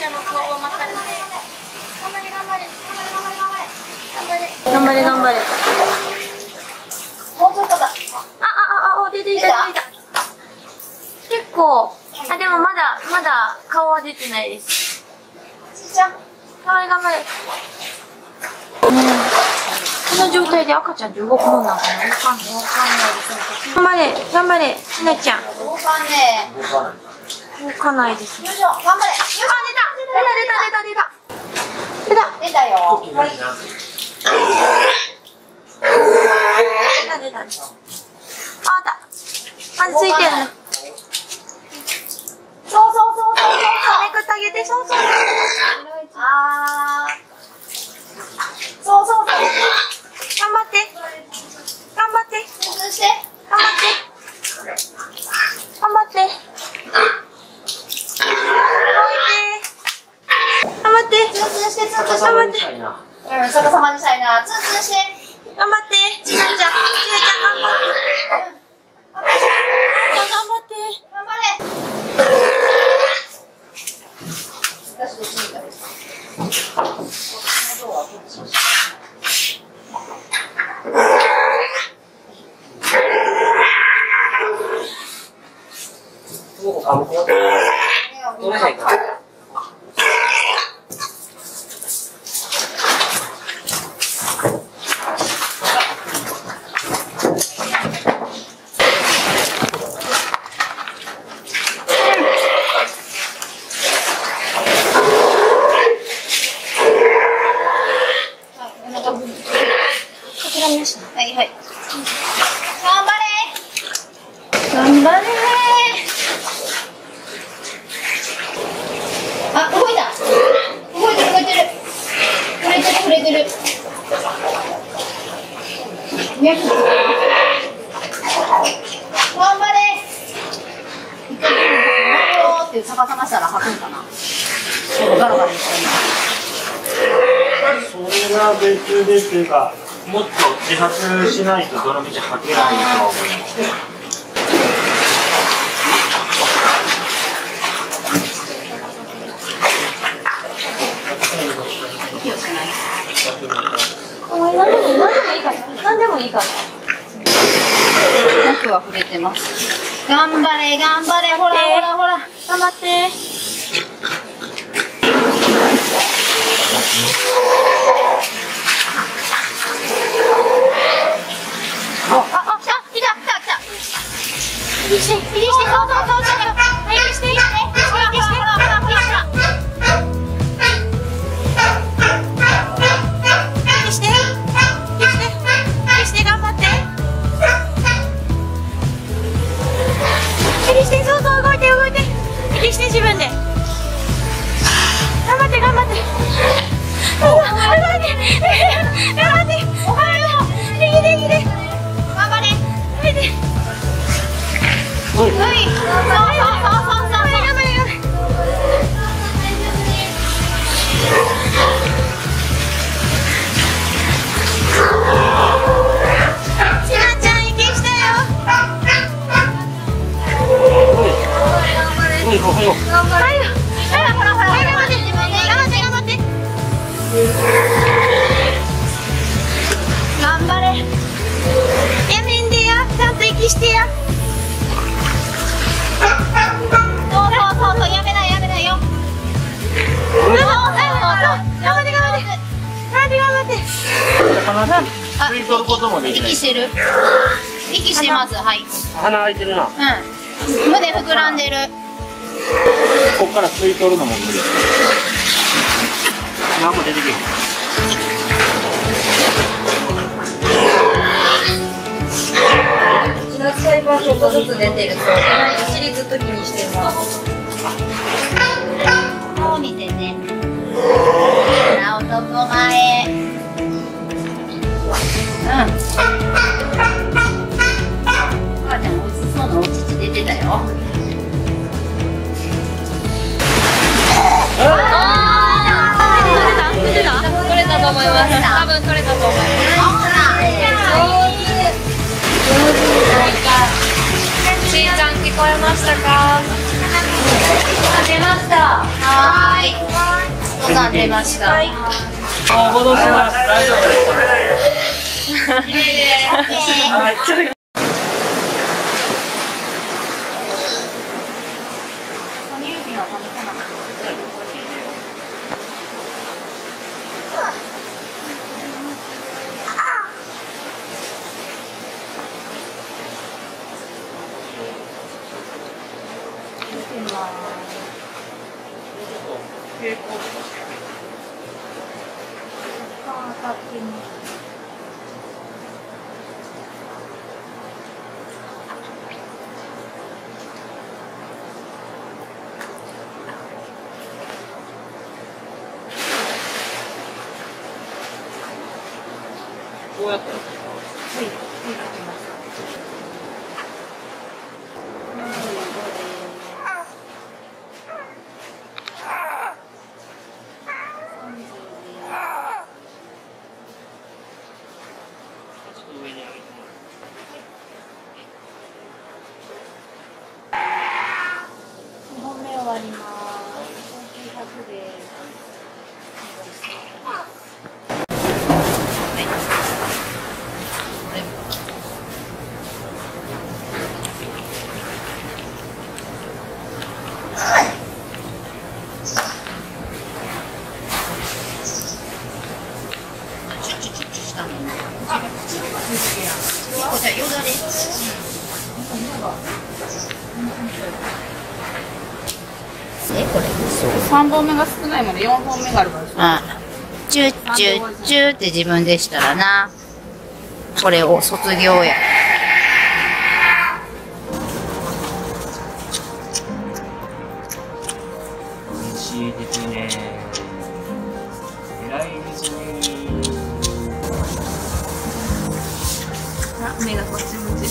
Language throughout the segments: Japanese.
頑張れ。 もうちょっとだ。出てきた。結構、あ、でもまだ顔は出てないです。ちーちゃん。はい、頑張れ。この状態で赤ちゃんって動くもんなのかな。わかんないです。頑張れ、ひなちゃん。動かないです。よいしょ、頑張れ。出たよ。出た。あ、まだついてるの。そう。めくってあげて、そう。あー。そう。頑張って。頑張って。逆さまにしたいな。ツンして。頑張って。ちなちゃん、頑張れ。はい。頑張れ。あ、動いてる。頑張れ。一回こうって逆さましたら吐くんかな。ガラガラ。それが別でっていうか。もっと自発しないとどの道吐けないと思います。何でもいいから。ナスは触れてます。頑張れ。ほら。頑張って。吸い取ることもできない。息してます。はい。鼻開いてるな。うん。胸膨らんでる。ここから吸い取るのも無理。何も出てけん。ちっちょっとずつ出てると、お尻ずっと気にしてます。顔見てね。男前。あ、でも美味しそうなお乳出てたよ。取れたと思います。多分取れたと思います。ちーちゃん聞こえましたか？が出ました。はい。音が出ました。はい。あ、戻します。大丈夫です。綺麗です。こうやって。3本目が少ないもんね、4本目があるからでしょ。チュッチュッチュって自分でしたらな。これを卒業や。美味しいですね。偉いですね。あ、目がこっち向いてる。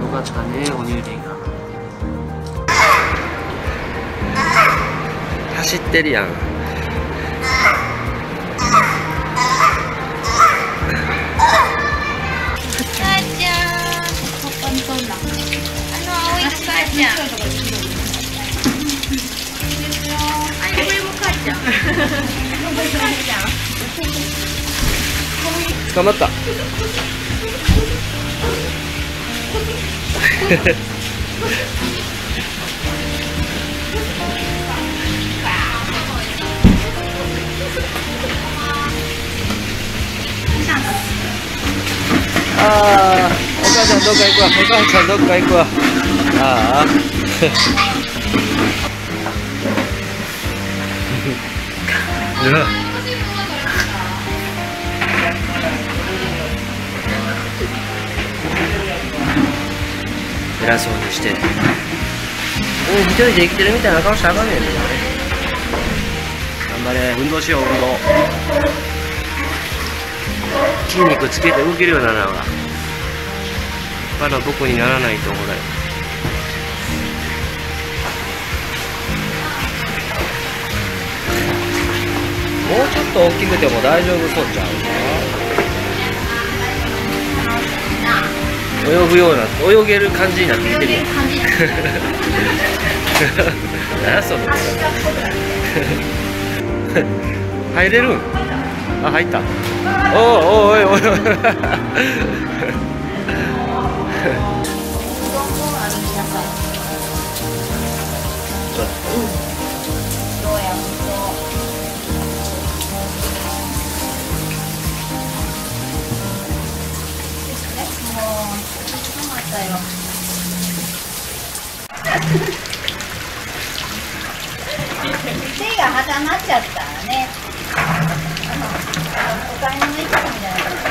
よかったね、哺乳瓶が。走ってるやん。捕まった。ああ、お母ちゃんどっか行くわ。お母ちゃんどっか行くわ。ああ。偉そうにして。お一人で生きてるみたいな顔しちゃあかんねんね。頑張れ、運動しよう、運動。筋肉つけて動けるようにならんわ。まだ僕にならないと思うよ。もうちょっと大きくても大丈夫そうちゃう。泳ぐような、泳げる感じになってきてる。何それ。入れるん？あ、入った。おお、おいおいおい。手が挟まっちゃったね。お買い物行ったみたいな。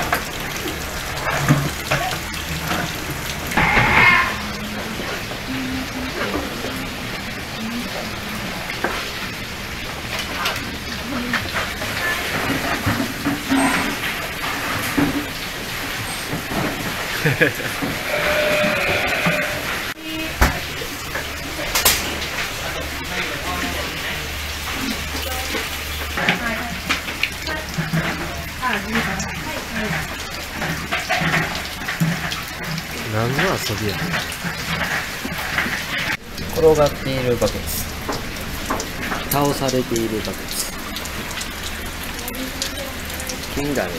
こプロがっているわけです。倒されているわけです。剣がね、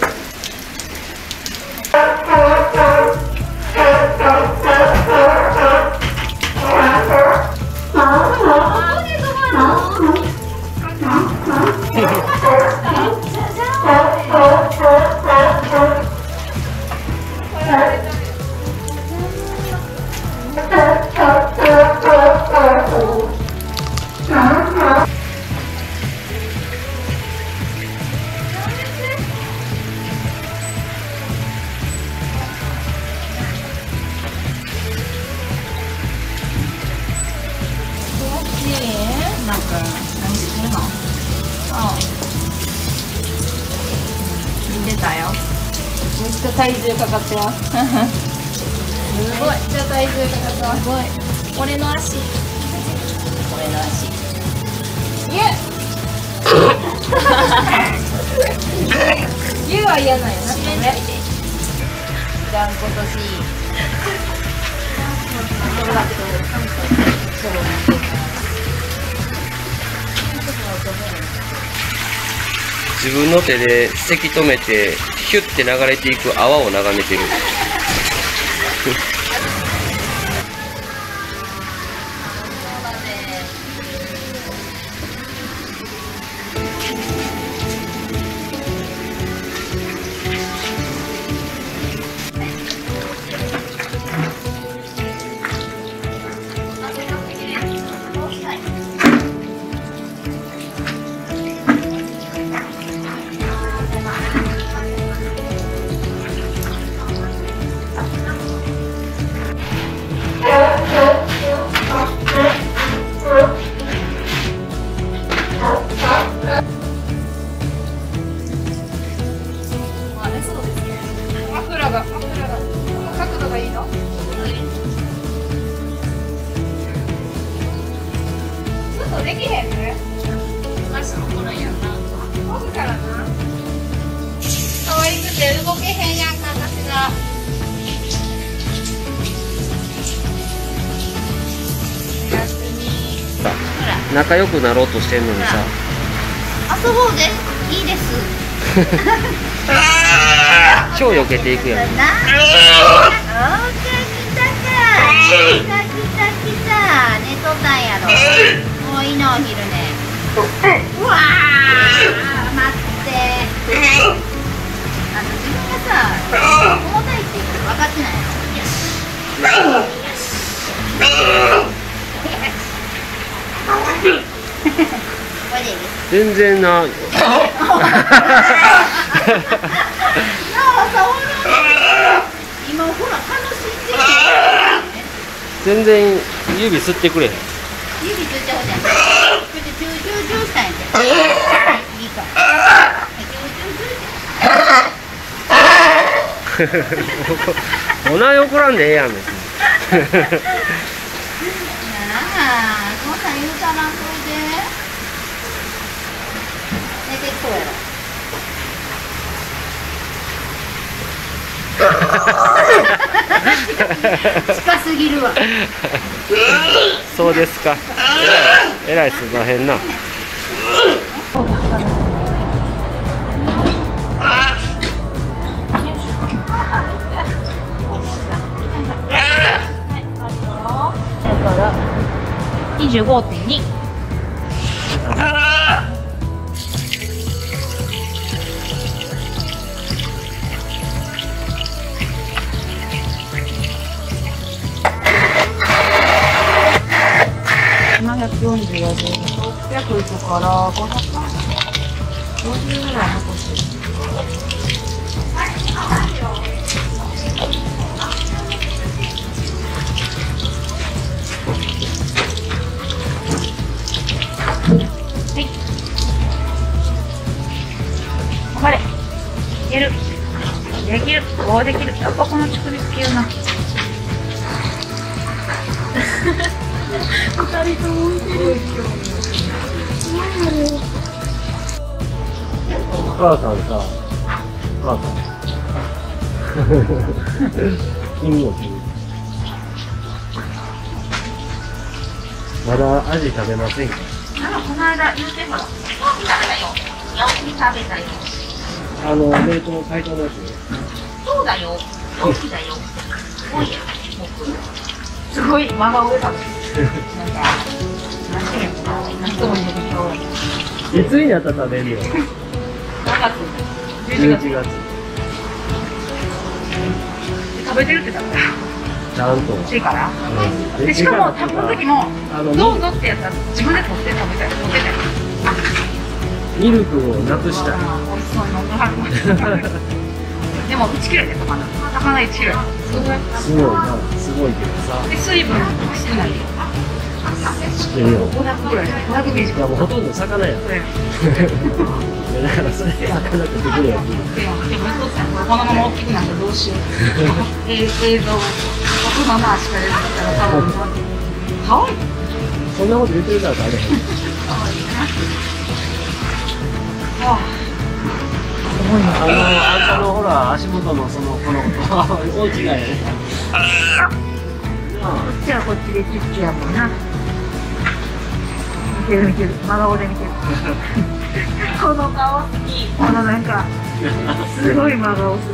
体重かかってます。すごい。じゃあ体重かかってます。すごい。俺の足。俺の足。ゆう。ゆうは嫌なんやな。締めないで。じゃん今年。自分の手でせき止めて。ヒュッて流れていく泡を眺めてる。仲良くなろうとしてんのにさ、遊ぼうでいいです。超避けていくやん。来た来た来た。寝とったんやろ。もういいのお昼ね。うわー待って。自分がさ重たいっていうの分かってないの。よし。よし。全然な。今ほら楽しんでる。全然指吸ってくれへん。指吸っちゃうじゃん。これでチューチューチューしたんやで。いいか。チューチューチュー。おなに怒らんでええやん別に。近すぎるわ。そうですか。えらいすばへんな。25.2。600いくから550ぐらい残してる。はい。頑張れ。いける。できる。こうできる。やっぱこの乳首好きよな。2人ともいける。お母さんさ、お母さん。まだアジ食べませんか？この間言うてほら、食べたよ。ヤオキ食べたよ。冷凍の解凍のやつね。そうだよ。ヤオキだよ。すごいよ。すごい間が多かった。いつになったら食べるの？11月。食べてるってだった。ちゃんと欲しいから、でしかも食べた時もどうぞってやったら自分で取って食べたい、取ってたい、ミルクをなくしたい、おいしそうに飲んではるもんでも1キロで魚1キロ、すごいな、すごいけどさ、で水分欲しくない、500ぐらい、500ミリ、もうほとんど魚やん、だからそれで魚食ってくれよ、このまま大きくなってどうしよう、映像そんなこと言ってるからダメ。あんたのほら足元のそのこの大きなやね。じゃあこっちで切ってやもんな。見てる見てる、真顔で見てる。この顔好き。このなんかすごい真顔する。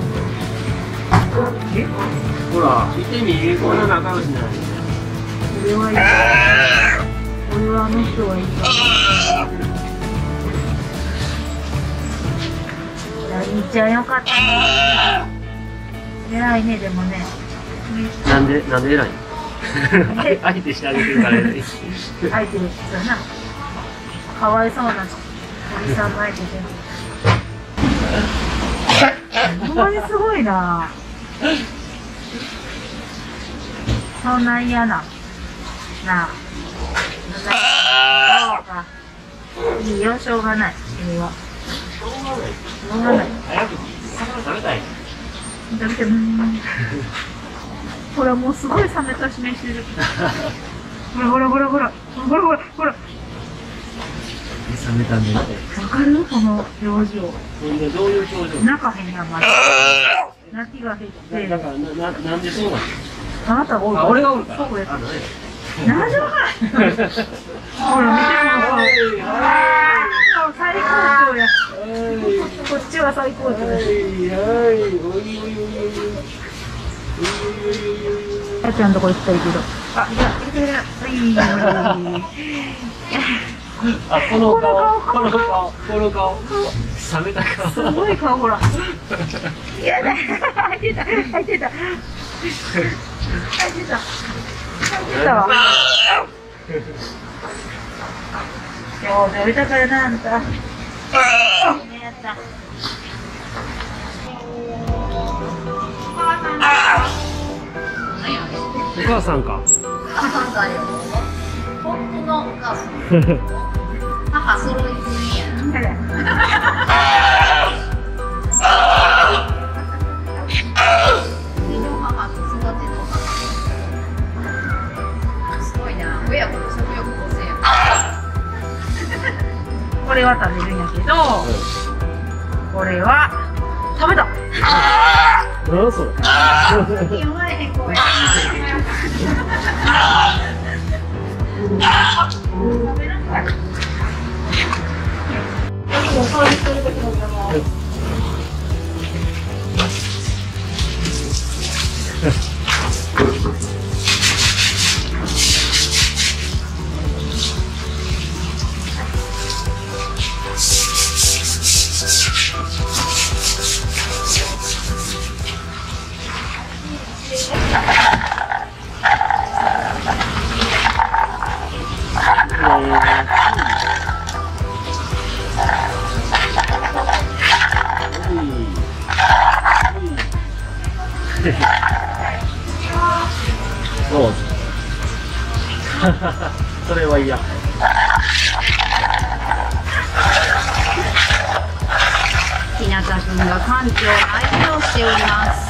ほら、見てみ、こんな仲良しなのに。俺はいい。俺はあの人はいいから。兄ちゃんよかったね。偉いね、でもね。なんで偉いの？相手してあげてるから偉い。相手ですよな。かわいそうなおじさんの相手で。ほんまにすごいな。そんな嫌な。なあ。いいよ、しょうがない。君は。しょうがない。食べたい。食べてる。ほら、もうすごい冷めたしめしてる。ほらほらほらほら。ほらほらほら。冷めた目で。わかる？この表情。どういう表情？泣かへんやん、まだ。泣きが減って。だから、なんでそうなの？あなたがおるから。俺がおるから。そうやった。なんでわからへん。ほら、見てるの。最高潮や。こっちは最高潮や。やちゃんとこ行きたいけど。あ、いや、行ける。はい。あ、この顔、冷めた顔。すごい顔、ほら。いやだ、入ってたわ。今日食べたからな、あんた。やった。お母さんか。本当のお母さん。母揃いすぎや母と育ての母すごいな、親子の食欲旺盛や。これは食べるんやけど、これは食べた。何それ、言われへん声。食べなさい。お掃除するときもそれは嫌。日向君が館長の相手をしております。